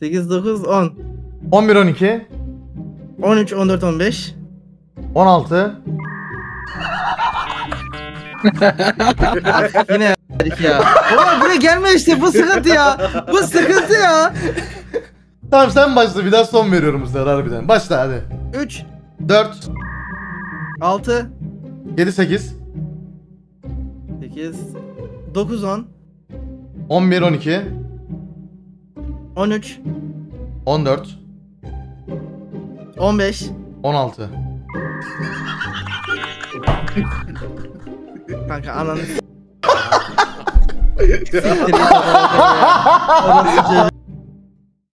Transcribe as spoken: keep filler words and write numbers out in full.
sekiz, dokuz, on. on bir, on iki. on üç, on dört, on beş. on altı. Yine ya. Oğlum buraya gelme işte, bu sıkıntı ya. Bu sıkıntı ya. Tamam sen başla, bir daha son veriyorum size harbiden. Başla hadi. üç, dört, altı, yedi, sekiz, sekiz, dokuz, on, on bir, on iki, on üç, on dört, on beş, on altı. Kanka ananı s*****